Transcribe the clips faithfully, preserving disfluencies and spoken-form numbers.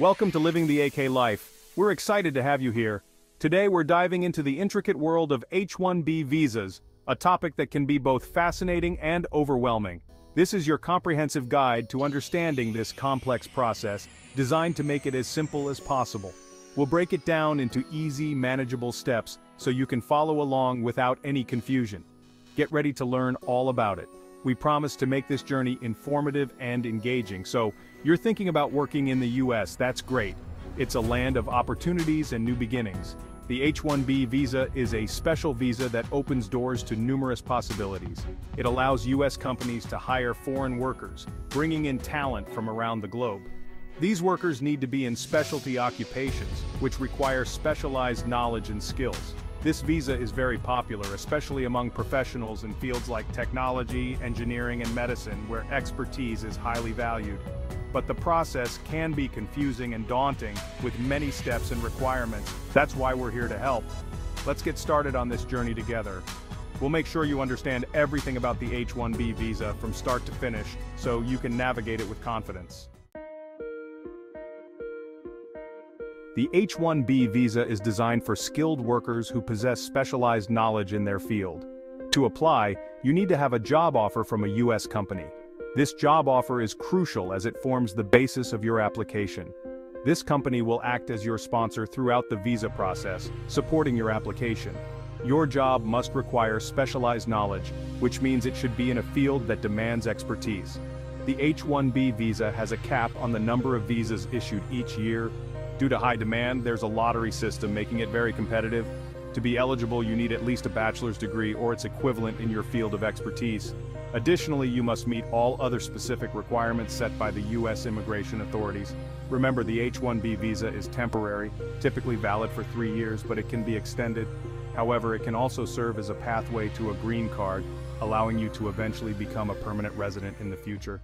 Welcome to Living the A K Life. We're excited to have you here. Today we're diving into the intricate world of H one B visas, a topic that can be both fascinating and overwhelming. This is your comprehensive guide to understanding this complex process, designed to make it as simple as possible. We'll break it down into easy, manageable steps so you can follow along without any confusion. Get ready to learn all about it. We promise to make this journey informative and engaging. So, you're thinking about working in the U S, that's great. It's a land of opportunities and new beginnings. The H one B visa is a special visa that opens doors to numerous possibilities. It allows U S companies to hire foreign workers, bringing in talent from around the globe. These workers need to be in specialty occupations, which require specialized knowledge and skills. This visa is very popular, especially among professionals in fields like technology, engineering, and medicine, where expertise is highly valued. But the process can be confusing and daunting, with many steps and requirements. That's why we're here to help. Let's get started on this journey together. We'll make sure you understand everything about the H one B visa from start to finish, so you can navigate it with confidence. The H one B visa is designed for skilled workers who possess specialized knowledge in their field. To apply, you need to have a job offer from a U S company. This job offer is crucial as it forms the basis of your application. This company will act as your sponsor throughout the visa process, supporting your application. Your job must require specialized knowledge, which means it should be in a field that demands expertise. The H one B visa has a cap on the number of visas issued each year. Due to high demand, there's a lottery system, making it very competitive. To be eligible, you need at least a bachelor's degree or its equivalent in your field of expertise. Additionally, you must meet all other specific requirements set by the U S immigration authorities. Remember, the H one B visa is temporary, typically valid for three years, but it can be extended. However, it can also serve as a pathway to a green card, allowing you to eventually become a permanent resident in the future.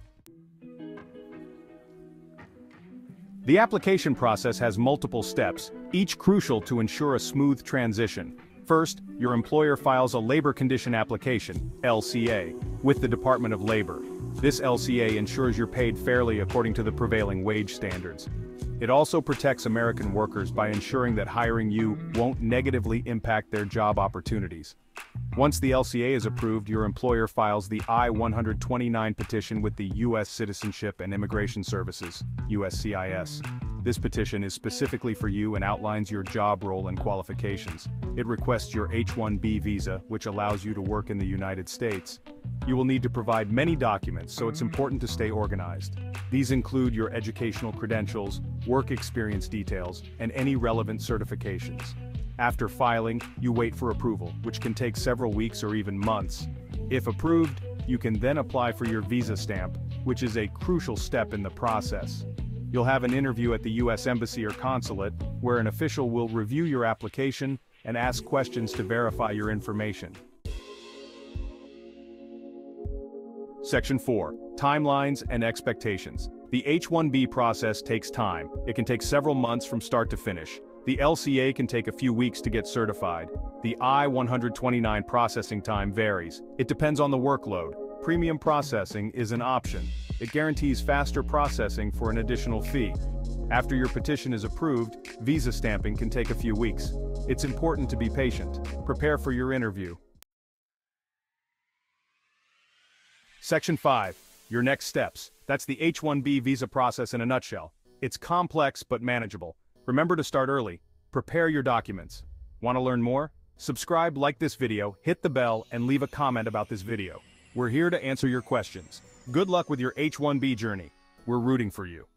The application process has multiple steps, each crucial to ensure a smooth transition. First, your employer files a labor condition application, L C A, with the Department of Labor. This L C A ensures you're paid fairly according to the prevailing wage standards. It also protects American workers by ensuring that hiring you won't negatively impact their job opportunities. Once the L C A is approved, your employer files the I one twenty-nine petition with the U S Citizenship and Immigration Services, U S C I S. This petition is specifically for you and outlines your job role and qualifications. It requests your H one B visa, which allows you to work in the United States. You will need to provide many documents, so it's important to stay organized. These include your educational credentials, work experience details, and any relevant certifications. After filing, you wait for approval, which can take several weeks or even months. If approved, you can then apply for your visa stamp, which is a crucial step in the process. You'll have an interview at the U S Embassy or Consulate, where an official will review your application and ask questions to verify your information. Section four. Timelines and expectations. The H one B process takes time. It can take several months from start to finish. The L C A can take a few weeks to get certified. The I one twenty-nine processing time varies. It depends on the workload. Premium processing is an option. It guarantees faster processing for an additional fee. After your petition is approved, visa stamping can take a few weeks. It's important to be patient. Prepare for your interview. Section five. Your next steps. That's the H one B visa process in a nutshell. It's complex but manageable. Remember to start early. Prepare your documents. Want to learn more? Subscribe, like this video, hit the bell, and leave a comment about this video. We're here to answer your questions. Good luck with your H one B journey. We're rooting for you.